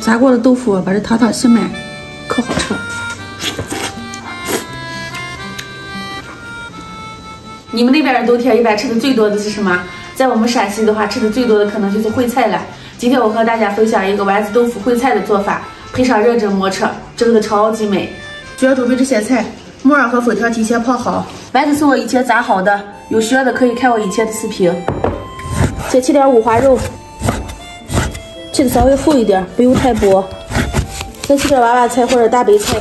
炸过的豆腐把这塔塔吸满，可好吃了。你们那边的冬天一般吃的最多的是什么？在我们陕西的话，吃的最多的可能就是烩菜了。今天我和大家分享一个丸子豆腐烩菜的做法，配上热蒸馍吃，真的超级美。主要准备这些菜：木耳和粉条提前泡好，丸子是我以前炸好的，有需要的可以看我以前的视频。再切点五花肉，切的稍微厚一点，不用太薄。再切点娃娃菜或者大白菜。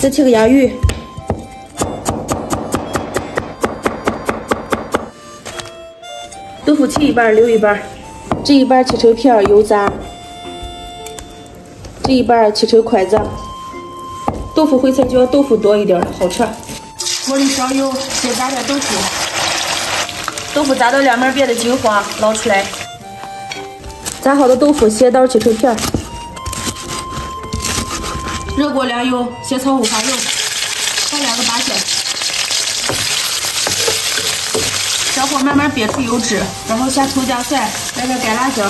再切个洋芋。 豆腐切一半留一半，这一半切成片油炸，这一半切成块子。豆腐烩菜就要豆腐多一点，好吃。锅里烧油，先炸点豆腐，豆腐炸到两面变得金黄，捞出来。炸好的豆腐斜刀切成片。热锅凉油，先炒五花肉，放两个八角。 小火慢慢煸出油脂，然后下葱姜蒜，来点干辣椒，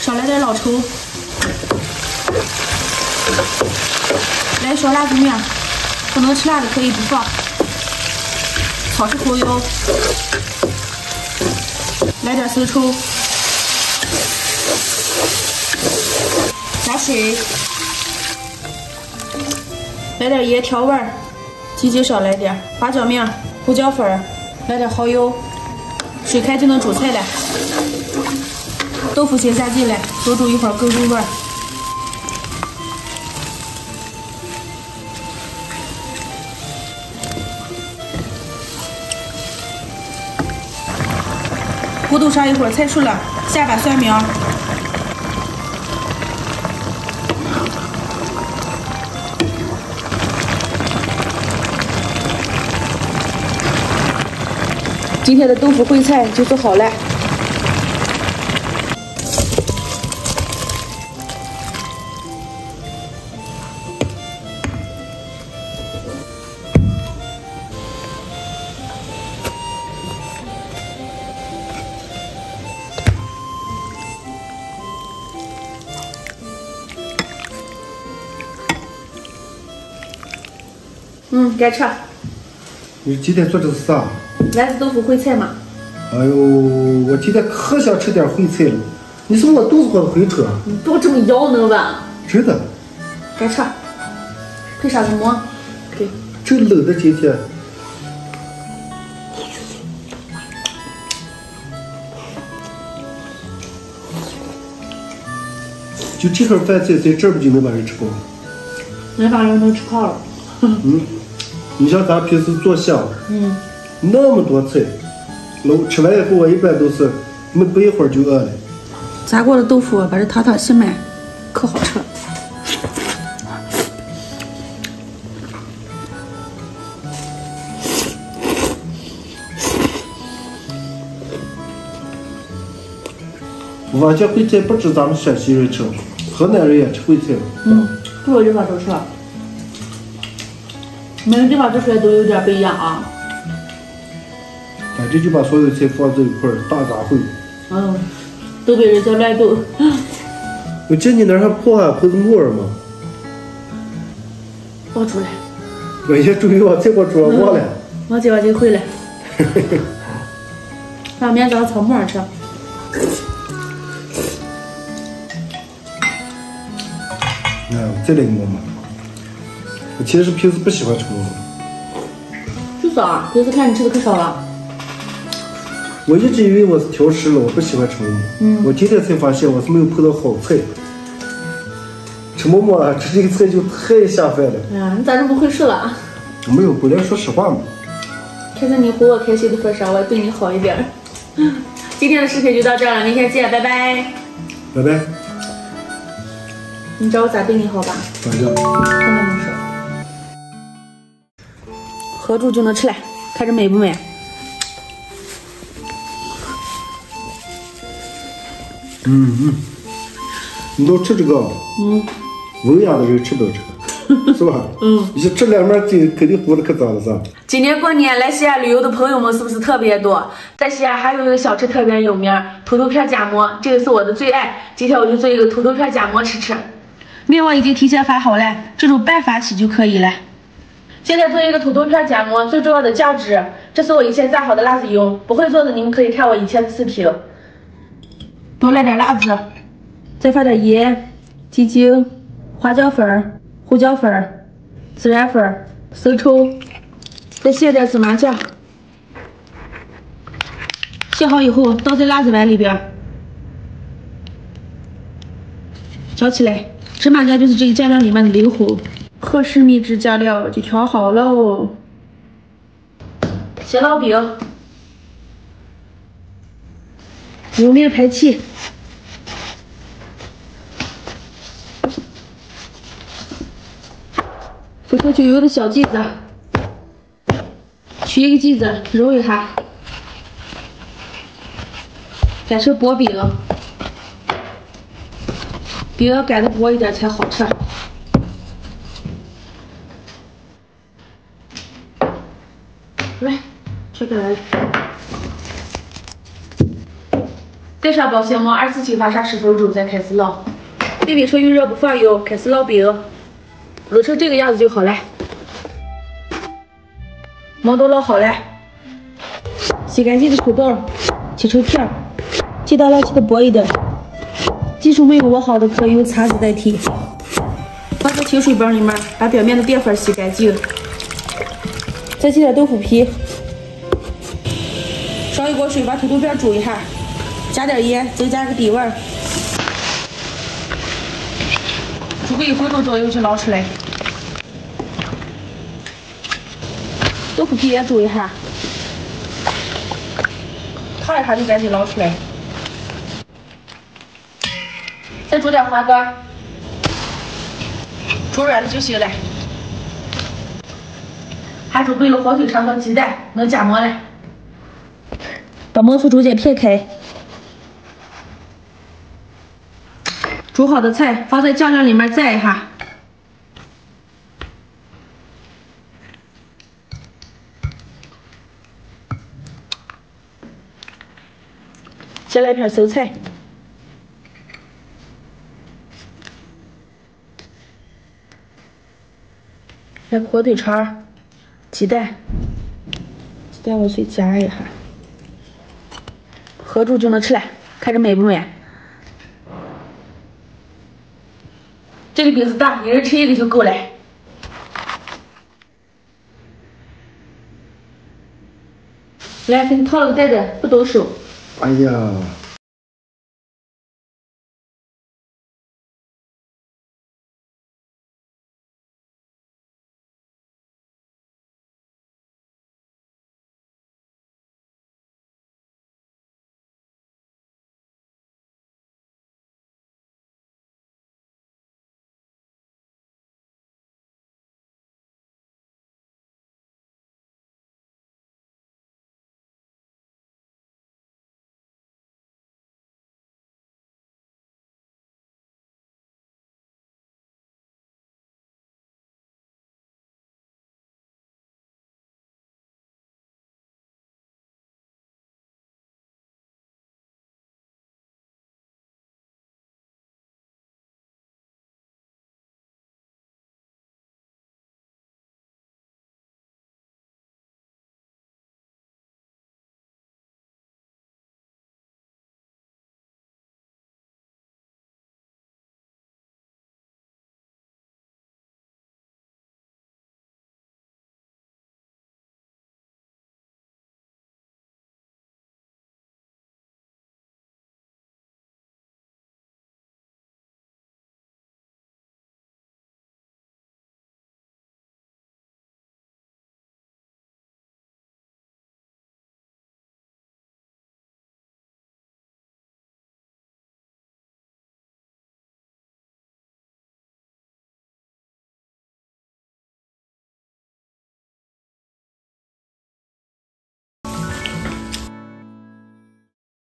少来点老抽，来一勺辣子面，不能吃辣的可以不放。炒出红油，来点生抽，加水，来点盐调味儿。 鸡精少来点，花椒面、胡椒粉，来点蚝油，水开就能煮菜了。豆腐先下进来，多煮一会儿更入味儿。锅头上一会儿菜熟了，下把蒜苗。 今天的豆腐烩菜就做好了。该吃。你今天做的是啥？ 丸子豆腐烩菜嘛，哎呦，我今天可想吃点烩菜了。你是我肚子上的蛔虫。你不这么妖能吧？真的。该吃。配啥子馍？给。这冷的今天。就这口饭菜，在这儿不就能把人吃饱？能把人都吃胖了。嗯，你像咱平时做香。嗯。 那么多菜，我吃完以后我一般都是没不一会儿就饿了。炸过的豆腐把这塔塔吸满，可好吃了。我家烩菜不止咱们陕西人吃，河南人也吃烩菜。嗯，各个地方都吃，每个地方做出来都有点不一样啊。 反正就把所有菜放在一块儿大杂烩。嗯，都被人家乱炖。我见你那还泡个木耳吗？忘出来。我也注意往这块煮忘了。忘记忘记会了。那明天早上炒木耳吃。哎，再来一馍嘛。我其实平时不喜欢吃馍。就是啊，平时看你吃的可少了。 我一直以为我是挑食了，我不喜欢吃馍馍。我今天才发现我是没有碰到好菜。吃馍馍啊，吃这个菜就太下饭了。哎呀，你咋这么会说了？没有，本来说实话嘛。看在你哄我开心的份上，我也对你好一点。今天的视频就到这儿了，明天见，拜拜。拜拜。你知道我咋对你好吧？咋样？真的没事。合住就能吃了，看着美不美？ 嗯嗯，你都吃这个，文雅的人吃不了这个。是吧？嗯，你这两边这肯定活的可早了，是吧？今年过年来西安旅游的朋友们是不是特别多？在西安还有一个小吃特别有名，土豆片夹馍，这个是我的最爱。今天我就做一个土豆片夹馍吃吃。面我已经提前发好了，这种拌发起就可以了。现在做一个土豆片夹馍，最重要的酱汁，这是我以前炸好的辣子油，不会做的你们可以看我以前的视频。多来点辣子，再放点盐、鸡精、花椒粉、胡椒粉、孜然粉、生抽，再卸点芝麻酱。卸好以后倒在辣子碗里边，搅起来。芝麻酱就是这个酱料里面的灵魂。各式秘制酱料就调好喽。咸烙饼，揉面排气。 不透就有的小剂子，取一个剂子揉一下，擀成薄饼，饼要擀的薄一点才好吃。来，这个来，带上保鲜膜，24度发酵10分钟再开始烙。妹妹说预热不放油，开始烙饼。 揉成这个样子就好了，馍都烙好了，洗干净的土豆切成片，记得烙切的薄一点。技术没有我好的可以用叉子代替。放到清水盆里面，把表面的淀粉洗干净，再切点豆腐皮。烧一锅水，把土豆片煮一下，加点盐，增加个底味儿。 煮个1分钟左右就捞出来，豆腐皮也煮一下，烫一下就赶紧捞出来。再煮点黄瓜，煮软了就行了。还准备了火腿肠和鸡蛋，能夹馍了。把馍从中间片开。 煮好的菜放在酱料里面蘸一下，先来片生菜，来个火腿肠，鸡蛋我随夹一下，合住就能吃了，看着美不美？ 这个饼子大，一人吃一个就够了。来，给你套了个袋子，不抖手。哎呀。